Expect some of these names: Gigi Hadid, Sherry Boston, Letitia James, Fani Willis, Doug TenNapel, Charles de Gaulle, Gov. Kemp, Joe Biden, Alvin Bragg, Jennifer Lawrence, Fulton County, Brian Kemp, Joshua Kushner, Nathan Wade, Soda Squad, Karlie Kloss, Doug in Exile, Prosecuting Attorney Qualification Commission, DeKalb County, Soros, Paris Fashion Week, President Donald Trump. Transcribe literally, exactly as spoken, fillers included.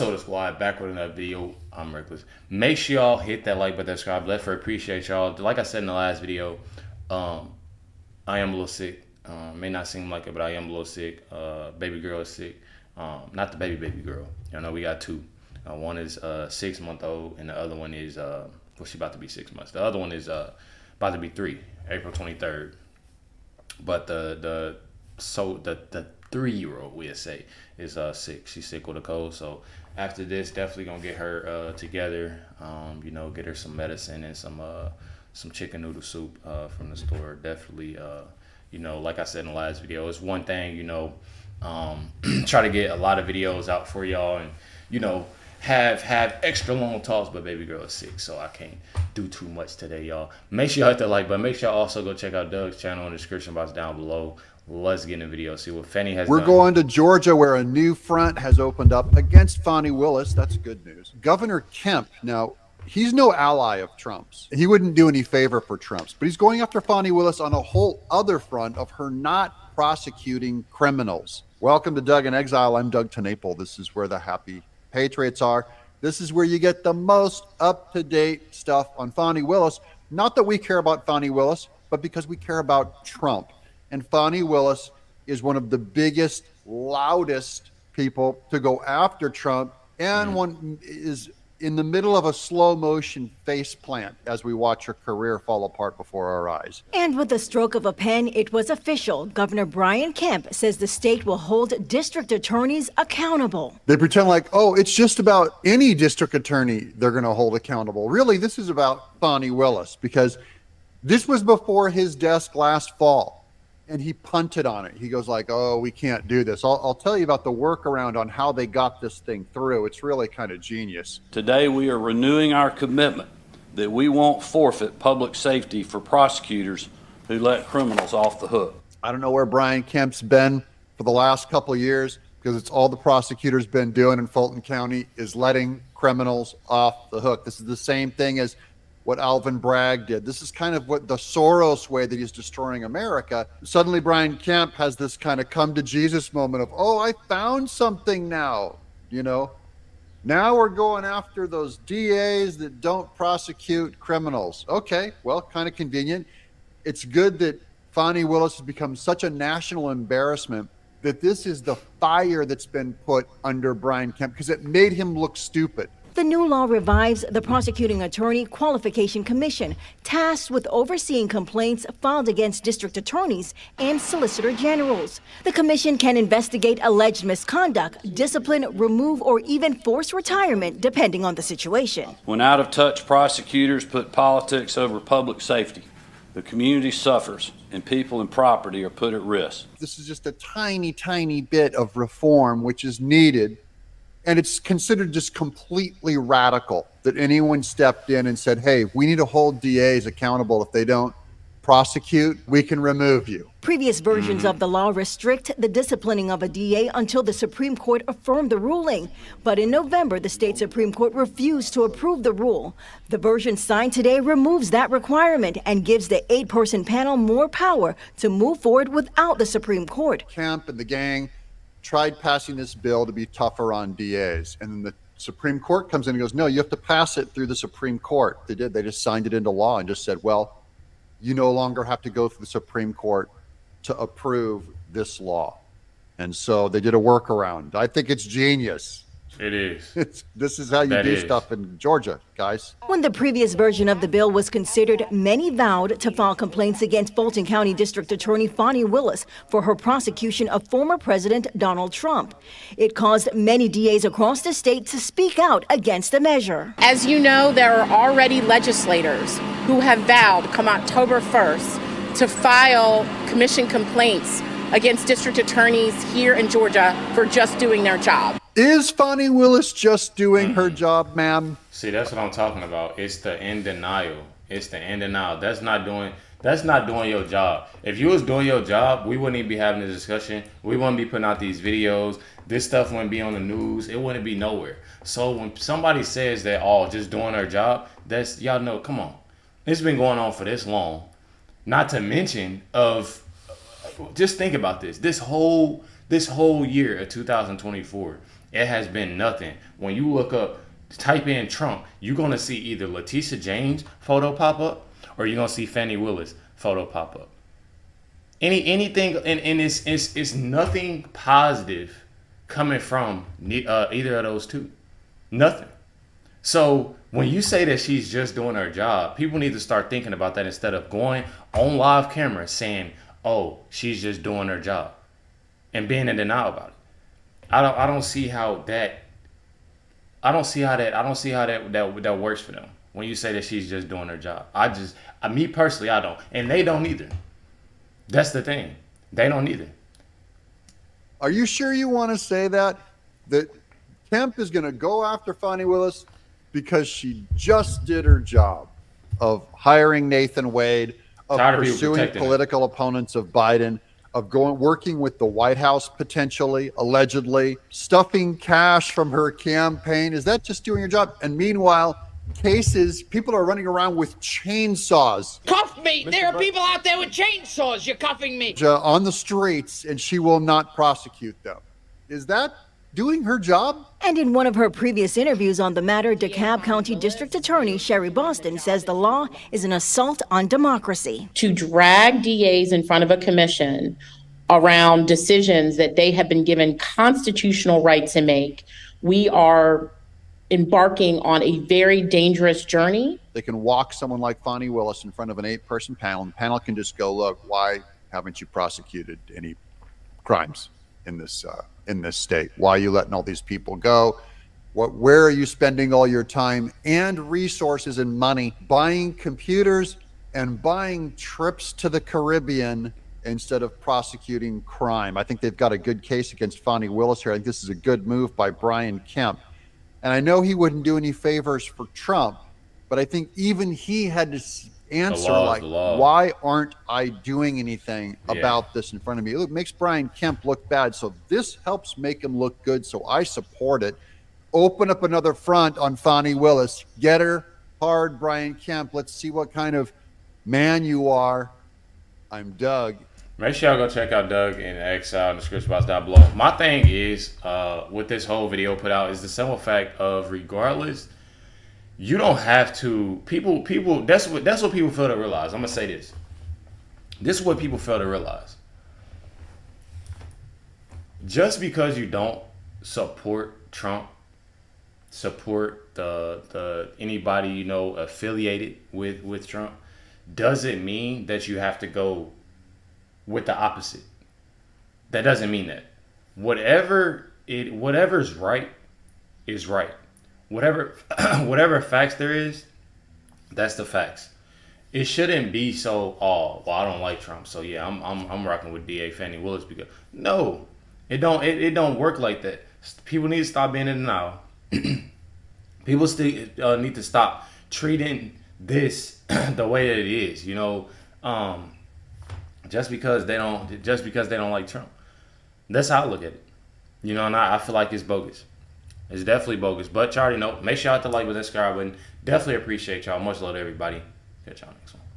Soda Squad, back with another video. I'm Reckless. Make sure y'all hit that like button, subscribe. Left for appreciate y'all. Like I said in the last video, um, I am a little sick. Uh, may not seem like it, but I am a little sick. Uh, baby girl is sick. Um, not the baby baby girl. Y'all know we got two. Uh, one is uh, six month old, and the other one is uh, well, she about to be six months. The other one is uh, about to be three, April twenty-third. But the the so the the three-year-old, we'll say, is uh sick. She's sick with a cold. So after this, definitely gonna get her uh together. Um, you know, get her some medicine and some uh some chicken noodle soup uh from the store. Definitely uh you know, like I said in the last video, it's one thing, you know, um try to get a lot of videos out for y'all and, you know, have have extra long talks, but baby girl is sick, so I can't do too much today, y'all. Make sure y'all hit that like button. Make sure y'all also go check out Doug's channel in the description box down below. Let's get in the video, see what Fani has We're done. Going to Georgia, where a new front has opened up against Fani Willis. That's good news. Governor Kemp, now, he's no ally of Trump's. He wouldn't do any favor for Trump's, but he's going after Fani Willis on a whole other front of her not prosecuting criminals. Welcome to Doug in Exile. I'm Doug TenNapel. This is where the happy Patriots are. This is where you get the most up-to-date stuff on Fani Willis. Not that we care about Fani Willis, but because we care about Trump. And Fani Willis is one of the biggest, loudest people to go after Trump, and mm. one is in the middle of a slow-motion face plant as we watch her career fall apart before our eyes. And with the stroke of a pen, it was official. Governor Brian Kemp says the state will hold district attorneys accountable. They pretend like, oh, it's just about any district attorney they're going to hold accountable. Really, this is about Fani Willis, because this was before his desk last fall, and he punted on it. He goes like, oh, we can't do this. I'll, I'll tell you about the workaround on how they got this thing through. It's really kind of genius. Today we are renewing our commitment that we won't forfeit public safety for prosecutors who let criminals off the hook. I don't know where Brian Kemp's been for the last couple of years, because it's all the prosecutors been doing in Fulton County is letting criminals off the hook. This is the same thing as what Alvin Bragg did. This is kind of what the Soros way that he's destroying America. Suddenly Brian Kemp has this kind of come to Jesus moment of, oh, I found something now, you know? Now we're going after those D As that don't prosecute criminals. Okay, well, kind of convenient. It's good that Fani Willis has become such a national embarrassment that this is the fire that's been put under Brian Kemp, because it made him look stupid. The new law revives the Prosecuting Attorney Qualification Commission, tasked with overseeing complaints filed against district attorneys and solicitor generals. The commission can investigate alleged misconduct, discipline, remove, or even force retirement, depending on the situation. When out-of-touch prosecutors put politics over public safety, the community suffers, and people and property are put at risk. This is just a tiny, tiny bit of reform which is needed. And it's considered just completely radical that anyone stepped in and said, hey, we need to hold D As accountable. If they don't prosecute, we can remove you. Previous versions of the law restrict the disciplining of a D A until the Supreme Court affirmed the ruling. But in November, the state Supreme Court refused to approve the rule. The version signed today removes that requirement and gives the eight-person panel more power to move forward without the Supreme Court. Kemp and the gang tried passing this bill to be tougher on D As. And then the Supreme Court comes in and goes, no, you have to pass it through the Supreme Court. They did. They just signed it into law and just said, well, you no longer have to go through the Supreme Court to approve this law. And so they did a workaround. I think it's genius. It is. It's, this is how you that do is. stuff in Georgia, guys. When the previous version of the bill was considered, many vowed to file complaints against Fulton County District Attorney Fani Willis for her prosecution of former President Donald Trump. It caused many D As across the state to speak out against the measure. As you know, there are already legislators who have vowed come October first to file commission complaints against district attorneys here in Georgia for just doing their job. Is Fani Willis just doing her job, ma'am? See, that's what I'm talking about. It's the in denial. It's the in denial. That's not doing. That's not doing your job. If you was doing your job, we wouldn't even be having this discussion. We wouldn't be putting out these videos. This stuff wouldn't be on the news. It wouldn't be nowhere. So when somebody says that, oh, just doing her job, that's y'all know. Come on, it's been going on for this long. Not to mention of, just think about this. This whole this whole year of two thousand twenty-four. It has been nothing. When you look up, type in Trump, you're going to see either Letitia James photo pop up, or you're going to see Fani Willis photo pop up. Any anything, and, and it's, it's, it's nothing positive coming from uh, either of those two. Nothing. So when you say that she's just doing her job, people need to start thinking about that instead of going on live camera saying, oh, she's just doing her job and being in denial about it. I don't I don't see how that I don't see how that I don't see how that that, that works for them when you say that she's just doing her job. I just I, me personally, I don't, and they don't either. That's the thing. They don't either. Are you sure you want to say that that Kemp is going to go after Fani Willis because she just did her job of hiring Nathan Wade, of pursuing political opponents of Biden, of going working with the White House potentially, allegedly, stuffing cash from her campaign? Is that just doing your job? And meanwhile, cases, people are running around with chainsaws. Cuff me! Mister There are people out there with chainsaws. You're cuffing me. On the streets, and she will not prosecute them. Is that doing her job? And in one of her previous interviews on the matter, DeKalb County District Attorney Sherry Boston says the law is an assault on democracy. To drag D As in front of a commission around decisions that they have been given constitutional right to make, we are embarking on a very dangerous journey. They can walk someone like Fani Willis in front of an eight-person panel, and the panel can just go, look, why haven't you prosecuted any crimes in this uh, in this state? Why are you letting all these people go? What, where are you spending all your time and resources and money buying computers and buying trips to the Caribbean instead of prosecuting crime? I think they've got a good case against Fani Willis here. I think this is a good move by Brian Kemp. And I know he wouldn't do any favors for Trump, but I think even he had to answer, like, why aren't I doing anything about this in front of me? It makes Brian Kemp look bad, so this helps make him look good, so I support it. Open up another front on Fani Willis. Get her hard, Brian Kemp. Let's see what kind of man you are. I'm Doug. Make sure y'all go check out Doug in Exile in the description box down below. My thing is, uh, with this whole video put out, is the simple fact of, regardless, you don't have to. People, people. That's what that's what people fail to realize. I'm gonna say this. This is what people fail to realize. Just because you don't support Trump, support the the anybody you know affiliated with with Trump, doesn't mean that you have to go with the opposite. That doesn't mean that. Whatever it, whatever's right is right. Whatever, whatever facts there is, that's the facts. It shouldn't be so, oh, well, I don't like Trump, so yeah, I'm I'm I'm rocking with D A Fani Willis because no, it don't it, it don't work like that. People need to stop being in denial. People still uh, need to stop treating this the way that it is. You know. Um, Just because they don't, just because they don't like Trump, that's how I look at it. You know, and I, I feel like it's bogus. It's definitely bogus. But you already know. Make sure y'all hit the like button, subscribe button. Definitely appreciate y'all. Much love to everybody. Catch y'all next one.